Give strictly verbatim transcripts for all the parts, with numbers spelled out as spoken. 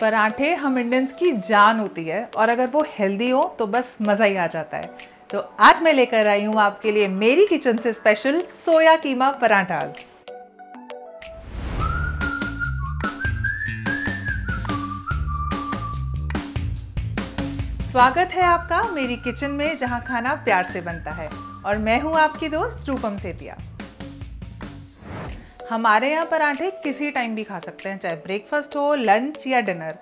पराठे हम इंडियंस की जान होती है और अगर वो हेल्दी हो तो बस मज़ा ही आ जाता है। तो आज मैं लेकर आई हूँ आपके लिए मेरी किचन से स्पेशल सोया कीमा पराठास। स्वागत है आपका मेरी किचन में, जहाँ खाना प्यार से बनता है और मैं हूँ आपकी दोस्त रूपम सेहतिया। हमारे यहाँ पराठे किसी टाइम भी खा सकते हैं, चाहे ब्रेकफास्ट हो, लंच या डिनर।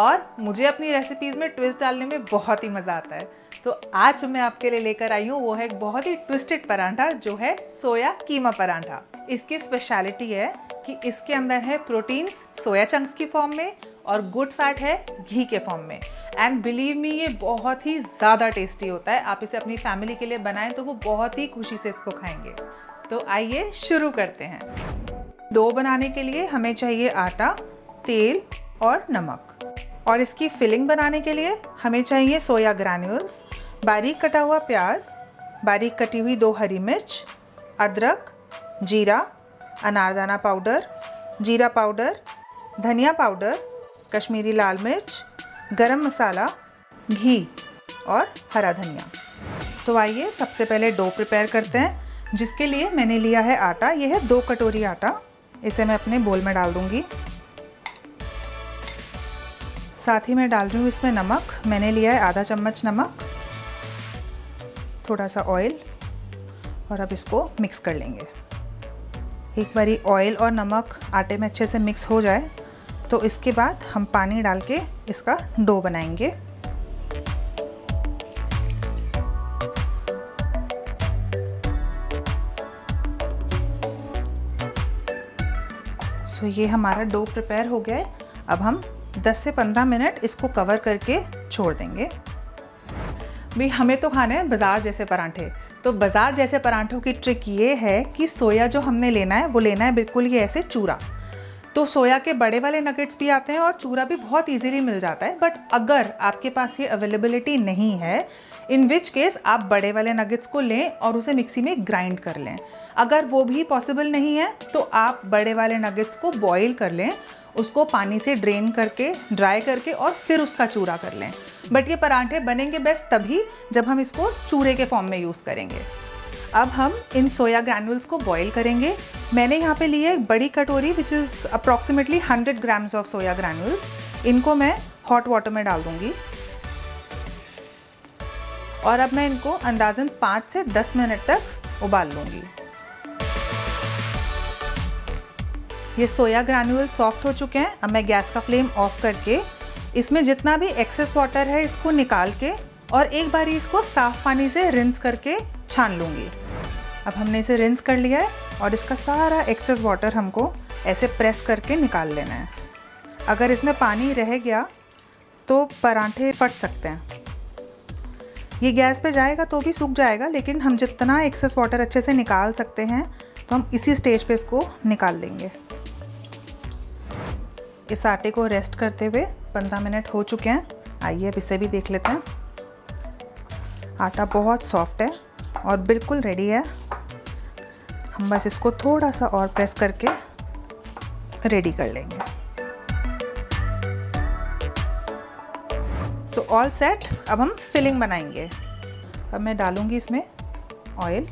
और मुझे अपनी रेसिपीज़ में ट्विस्ट डालने में बहुत ही मज़ा आता है, तो आज मैं आपके लिए लेकर आई हूँ वो है एक बहुत ही ट्विस्टेड पराठा, जो है सोया कीमा पराठा। इसकी स्पेशलिटी है कि इसके अंदर है प्रोटीन्स सोया चंक्स की फॉर्म में और गुड फैट है घी के फॉर्म में। एंड बिलीव मी, ये बहुत ही ज़्यादा टेस्टी होता है। आप इसे अपनी फैमिली के लिए बनाएं तो वो बहुत ही खुशी से इसको खाएंगे। तो आइए शुरू करते हैं। डो बनाने के लिए हमें चाहिए आटा, तेल और नमक। और इसकी फिलिंग बनाने के लिए हमें चाहिए सोया ग्रैन्यूल्स, बारीक कटा हुआ प्याज, बारीक कटी हुई दो हरी मिर्च, अदरक, जीरा, अनारदाना पाउडर, जीरा पाउडर, धनिया पाउडर, कश्मीरी लाल मिर्च, गरम मसाला, घी और हरा धनिया। तो आइए सबसे पहले डो प्रिपेयर करते हैं, जिसके लिए मैंने लिया है आटा। यह है दो कटोरी आटा, इसे मैं अपने बोल में डाल दूंगी। साथ ही मैं डाल रही हूँ इसमें नमक। मैंने लिया है आधा चम्मच नमक, थोड़ा सा ऑयल, और अब इसको मिक्स कर लेंगे। एक बारी ऑयल और नमक आटे में अच्छे से मिक्स हो जाए तो इसके बाद हम पानी डाल के इसका डो बनाएंगे। सो ये हमारा डो प्रिपेयर हो गया है। अब हम दस से पंद्रह मिनट इसको कवर करके छोड़ देंगे। भी हमें तो खाना है बाज़ार जैसे परांठे, तो बाज़ार जैसे परांठों की ट्रिक ये है कि सोया जो हमने लेना है वो लेना है बिल्कुल ये ऐसे चूरा। तो सोया के बड़े वाले नगेट्स भी आते हैं और चूरा भी बहुत इजीली मिल जाता है। बट अगर आपके पास ये अवेलेबिलिटी नहीं है, इन विच केस आप बड़े वाले नगेट्स को लें और उसे मिक्सी में ग्राइंड कर लें। अगर वो भी पॉसिबल नहीं है तो आप बड़े वाले नगेट्स को बॉईल कर लें, उसको पानी से ड्रेन करके, ड्राई करके और फिर उसका चूरा कर लें। बट ये पराठे बनेंगे बेस्ट तभी जब हम इसको चूरे के फॉर्म में यूज़ करेंगे। अब हम इन सोया ग्रैन्यूल्स को बॉईल करेंगे। मैंने यहाँ पे लिए एक बड़ी कटोरी, which is approximately hundred grams of soya granules. इनको मैं हॉट वाटर में डाल दूँगी और अब मैं इनको अंदाजन पाँच से दस मिनट तक उबाल लूँगी। ये सोया ग्रैन्यूल सॉफ्ट हो चुके हैं। अब मैं गैस का फ्लेम ऑफ करके इसमें जितना भी एक्सेस वाटर है इसको निकाल के और एक बारी इसको साफ़ पानी से रिंस करके छान लूँगी। अब हमने इसे रिंस कर लिया है और इसका सारा एक्सेस वाटर हमको ऐसे प्रेस करके निकाल लेना है। अगर इसमें पानी रह गया तो पराठे फट सकते हैं। ये गैस पे जाएगा तो भी सूख जाएगा, लेकिन हम जितना एक्सेस वाटर अच्छे से निकाल सकते हैं तो हम इसी स्टेज पे इसको निकाल लेंगे। इस आटे को रेस्ट करते हुए पंद्रह मिनट हो चुके हैं। आइए अब इसे भी देख लेते हैं। आटा बहुत सॉफ्ट है और बिल्कुल रेडी है। हम बस इसको थोड़ा सा और प्रेस करके रेडी कर लेंगे। So all set. अब हम फिलिंग बनाएंगे। अब मैं डालूंगी इसमें ऑयल।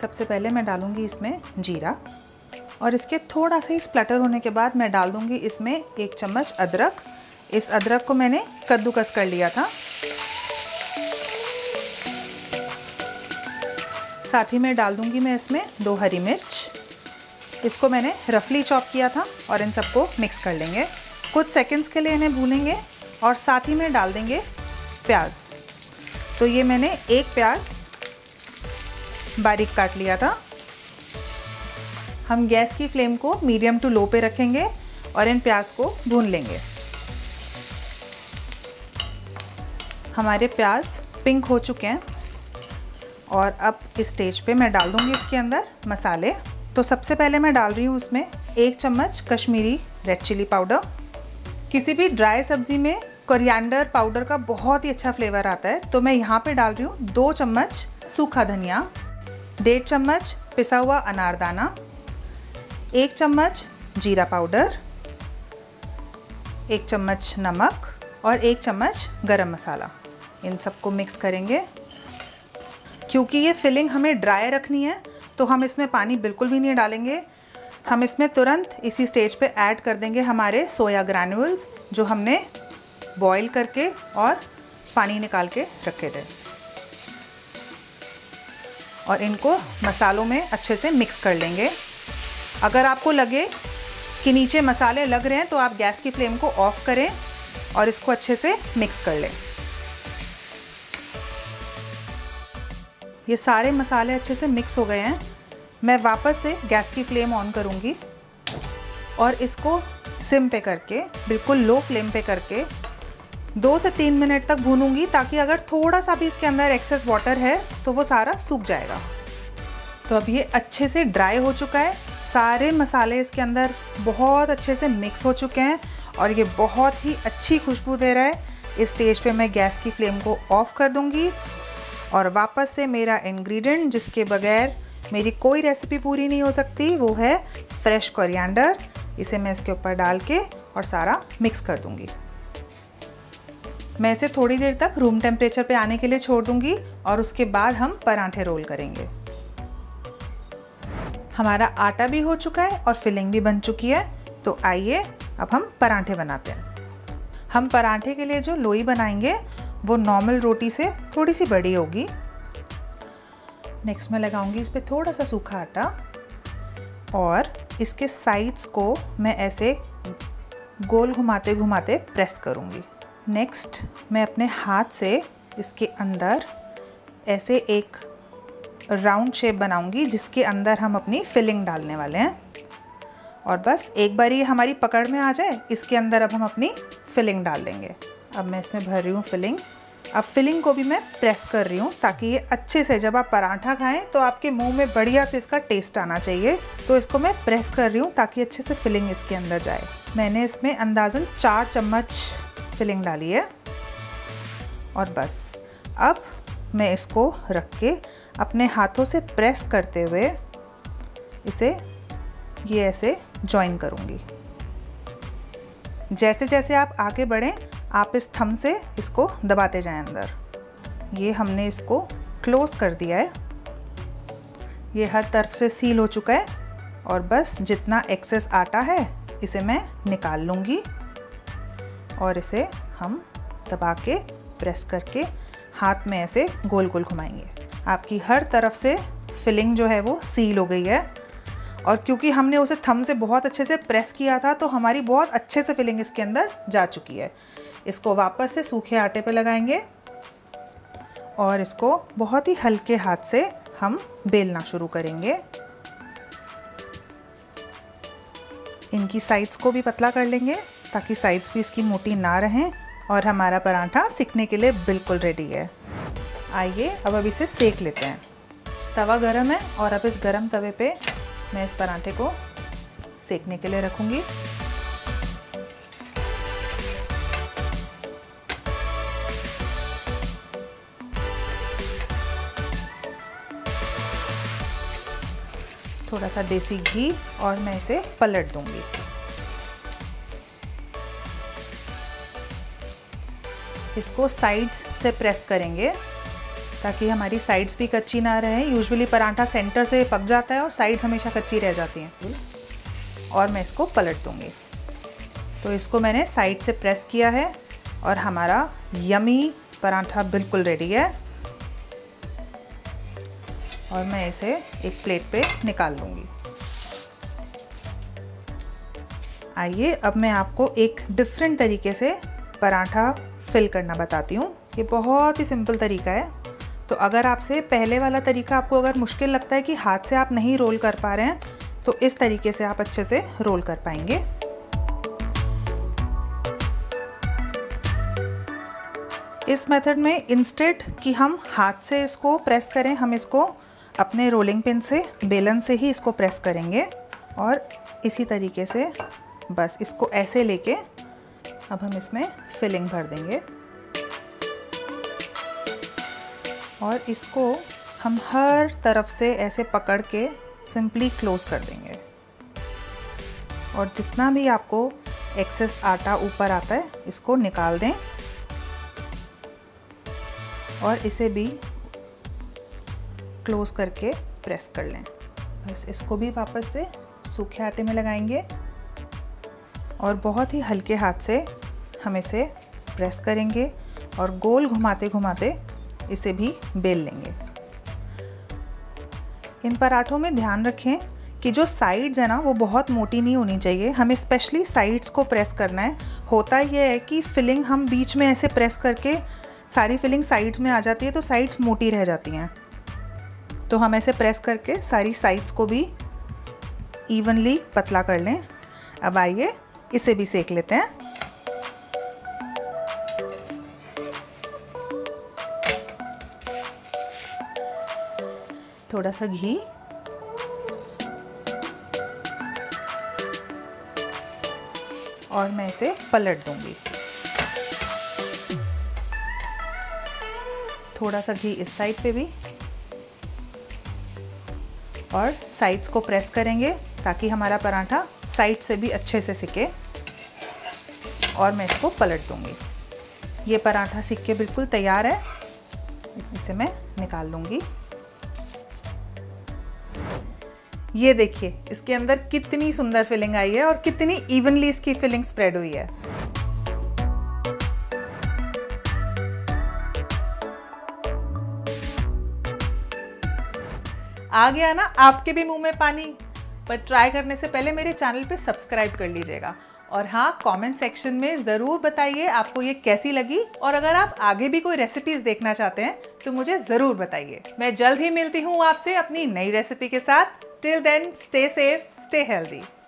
सबसे पहले मैं डालूंगी इसमें जीरा और इसके थोड़ा सा ही स्प्लैटर होने के बाद मैं डाल दूंगी इसमें एक चम्मच अदरक। इस अदरक को मैंने कद्दूकस कर लिया था। साथ ही मैं डाल दूंगी मैं इसमें दो हरी मिर्च। इसको मैंने रफली चॉप किया था और इन सबको मिक्स कर लेंगे। कुछ सेकंड्स के लिए इन्हें भूनेंगे और साथ ही में डाल देंगे प्याज। तो ये मैंने एक प्याज बारीक काट लिया था। हम गैस की फ्लेम को मीडियम टू लो पे रखेंगे और इन प्याज को भून लेंगे। हमारे प्याज पिंक हो चुके हैं और अब इस स्टेज पे मैं डाल दूँगी इसके अंदर मसाले। तो सबसे पहले मैं डाल रही हूँ उसमें एक चम्मच कश्मीरी रेड चिली पाउडर। किसी भी ड्राई सब्ज़ी में कोरिएंडर पाउडर का बहुत ही अच्छा फ्लेवर आता है, तो मैं यहाँ पे डाल रही हूँ दो चम्मच सूखा धनिया, डेढ़ चम्मच पिसा हुआ अनारदाना, एक चम्मच जीरा पाउडर, एक चम्मच नमक और एक चम्मच गरम मसाला। इन सबको मिक्स करेंगे। क्योंकि ये फिलिंग हमें ड्राई रखनी है तो हम इसमें पानी बिल्कुल भी नहीं डालेंगे। हम इसमें तुरंत इसी स्टेज पे ऐड कर देंगे हमारे सोया ग्रैन्यूल्स जो हमने बॉईल करके और पानी निकाल के रखे थे, और इनको मसालों में अच्छे से मिक्स कर लेंगे। अगर आपको लगे कि नीचे मसाले लग रहे हैं तो आप गैस की फ्लेम को ऑफ करें और इसको अच्छे से मिक्स कर लें। ये सारे मसाले अच्छे से मिक्स हो गए हैं। मैं वापस से गैस की फ्लेम ऑन करूँगी और इसको सिम पे करके, बिल्कुल लो फ्लेम पे करके दो से तीन मिनट तक भूनूंगी, ताकि अगर थोड़ा सा भी इसके अंदर एक्सेस वाटर है तो वो सारा सूख जाएगा। तो अब ये अच्छे से ड्राई हो चुका है, सारे मसाले इसके अंदर बहुत अच्छे से मिक्स हो चुके हैं और ये बहुत ही अच्छी खुशबू दे रहा है। इस स्टेज पे मैं गैस की फ्लेम को ऑफ कर दूंगी और वापस से मेरा इंग्रेडिएंट जिसके बगैर मेरी कोई रेसिपी पूरी नहीं हो सकती वो है फ्रेश कोरिएंडर। इसे मैं इसके ऊपर डाल के और सारा मिक्स कर दूंगी। मैं इसे थोड़ी देर तक रूम टेम्परेचर पे आने के लिए छोड़ दूंगी और उसके बाद हम पराठे रोल करेंगे। हमारा आटा भी हो चुका है और फिलिंग भी बन चुकी है। तो आइए अब हम पराठे बनाते हैं। हम पराठे के लिए जो लोई बनाएंगे वो नॉर्मल रोटी से थोड़ी सी बड़ी होगी। नेक्स्ट मैं लगाऊंगी इस पे थोड़ा सा सूखा आटा और इसके साइड्स को मैं ऐसे गोल घुमाते घुमाते प्रेस करूंगी। नेक्स्ट मैं अपने हाथ से इसके अंदर ऐसे एक राउंड शेप बनाऊंगी जिसके अंदर हम अपनी फिलिंग डालने वाले हैं, और बस एक बार ये हमारी पकड़ में आ जाए इसके अंदर अब हम अपनी फिलिंग डाल लेंगे। अब मैं इसमें भर रही हूँ फिलिंग। अब फिलिंग को भी मैं प्रेस कर रही हूँ ताकि ये अच्छे से, जब आप पराठा खाएं तो आपके मुंह में बढ़िया से इसका टेस्ट आना चाहिए। तो इसको मैं प्रेस कर रही हूँ ताकि अच्छे से फिलिंग इसके अंदर जाए। मैंने इसमें अंदाजन चार चम्मच फिलिंग डाली है और बस अब मैं इसको रख के अपने हाथों से प्रेस करते हुए इसे ये ऐसे जॉइन करूँगी। जैसे जैसे आप आगे बढ़ें आप इस थंब से इसको दबाते जाएं अंदर। ये हमने इसको क्लोज कर दिया है। ये हर तरफ से सील हो चुका है और बस जितना एक्सेस आटा है इसे मैं निकाल लूँगी और इसे हम दबा के प्रेस करके हाथ में ऐसे गोल गोल घुमाएंगे। आपकी हर तरफ से फिलिंग जो है वो सील हो गई है, और क्योंकि हमने उसे थंब से बहुत अच्छे से प्रेस किया था तो हमारी बहुत अच्छे से फिलिंग इसके अंदर जा चुकी है। इसको वापस से सूखे आटे पे लगाएंगे और इसको बहुत ही हल्के हाथ से हम बेलना शुरू करेंगे। इनकी साइड्स को भी पतला कर लेंगे ताकि साइड्स भी इसकी मोटी ना रहें, और हमारा पराठा सिकने के लिए बिल्कुल रेडी है। आइए अब अब इसे सेक लेते हैं। तवा गरम है और अब इस गरम तवे पे मैं इस पराठे को सेकने के लिए रखूंगी। थोड़ा सा देसी घी और मैं इसे पलट दूंगी। इसको साइड्स से प्रेस करेंगे ताकि हमारी साइड्स भी कच्ची ना रहे। यूजुअली पराठा सेंटर से पक जाता है और साइड्स हमेशा कच्ची रह जाती हैं। और मैं इसको पलट दूंगी। तो इसको मैंने साइड से प्रेस किया है और हमारा यमी पराठा बिल्कुल रेडी है, और मैं इसे एक प्लेट पे निकाल लूँगी। आइए अब मैं आपको एक डिफरेंट तरीके से पराठा फिल करना बताती हूँ। ये बहुत ही सिंपल तरीका है। तो अगर आपसे पहले वाला तरीका आपको अगर मुश्किल लगता है कि हाथ से आप नहीं रोल कर पा रहे हैं तो इस तरीके से आप अच्छे से रोल कर पाएंगे। इस मेथड में इंस्टेड कि हम हाथ से इसको प्रेस करें, हम इसको अपने रोलिंग पिन से, बेलन से ही इसको प्रेस करेंगे। और इसी तरीके से बस इसको ऐसे लेके अब हम इसमें फिलिंग भर देंगे, और इसको हम हर तरफ से ऐसे पकड़ के सिंपली क्लोज कर देंगे। और जितना भी आपको एक्सेस आटा ऊपर आता है इसको निकाल दें और इसे भी क्लोज़ करके प्रेस कर लें। बस इसको भी वापस से सूखे आटे में लगाएंगे और बहुत ही हल्के हाथ से हम इसे प्रेस करेंगे और गोल घुमाते घुमाते इसे भी बेल लेंगे। इन पराठों में ध्यान रखें कि जो साइड्स है ना वो बहुत मोटी नहीं होनी चाहिए, हमें स्पेशली साइड्स को प्रेस करना है। होता यह है कि फिलिंग हम बीच में ऐसे प्रेस करके सारी फिलिंग साइड्स में आ जाती है तो साइड्स मोटी रह जाती हैं, तो हम ऐसे प्रेस करके सारी साइड्स को भी इवनली पतला कर लें। अब आइए इसे भी सेक लेते हैं। थोड़ा सा घी और मैं इसे पलट दूंगी। थोड़ा सा घी इस साइड पे भी और साइड्स को प्रेस करेंगे ताकि हमारा पराठा साइड से भी अच्छे से सिके और मैं इसको पलट दूंगी। ये पराठा सिक के बिल्कुल तैयार है, इसे मैं निकाल लूँगी। ये देखिए इसके अंदर कितनी सुंदर फिलिंग आई है और कितनी इवनली इसकी फिलिंग स्प्रेड हुई है। आ गया ना आपके भी मुंह में पानी? पर ट्राई करने से पहले मेरे चैनल पे सब्सक्राइब कर लीजिएगा और हाँ, कमेंट सेक्शन में ज़रूर बताइए आपको ये कैसी लगी। और अगर आप आगे भी कोई रेसिपीज़ देखना चाहते हैं तो मुझे ज़रूर बताइए। मैं जल्द ही मिलती हूँ आपसे अपनी नई रेसिपी के साथ। Till then, stay safe, stay healthy.